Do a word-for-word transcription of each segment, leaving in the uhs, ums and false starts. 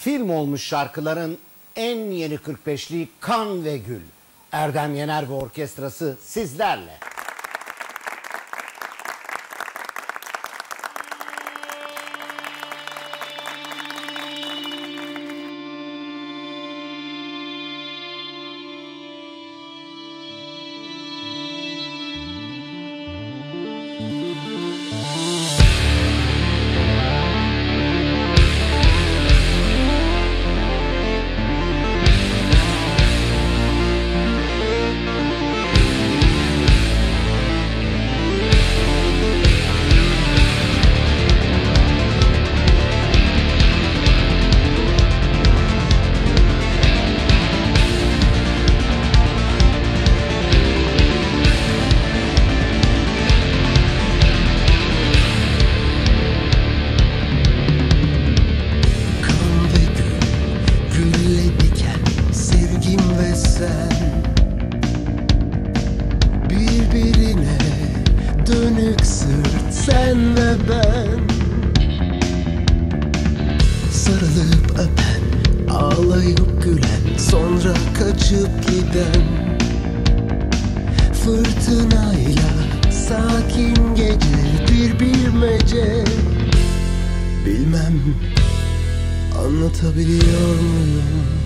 Film olmuş şarkıların en yeni kırk beşliği Kan ve Gül. Erdem Yener ve orkestrası sizlerle. Birbirine dönük sırt sen ve ben, sarılıp öpen, ağlayıp gülen, sonra kaçıp giden fırtınayla sakin gece bir bilmece. Bilmem anlatabiliyor muyum?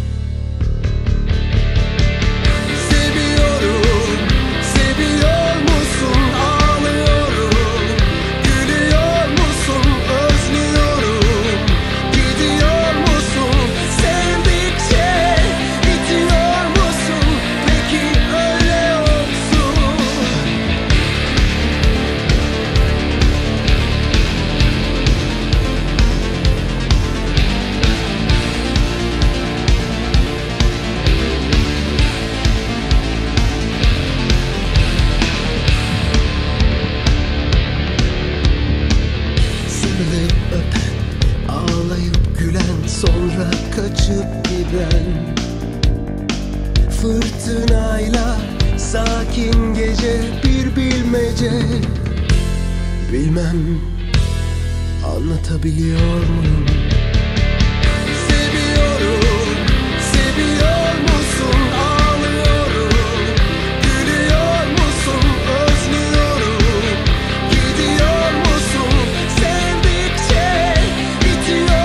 Sonra kaçıp giden fırtınayla sakin gece bir bilmece. Bilmem anlatabiliyor muyum? Seviyorum, seviyor musun? Ağlıyorum, gülüyor musun? Özlüyorum, gidiyor musun? Sevdikçe bitiyor.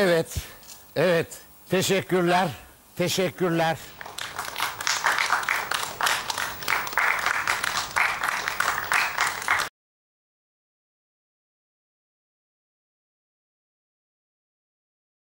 Evet, evet. Teşekkürler, teşekkürler.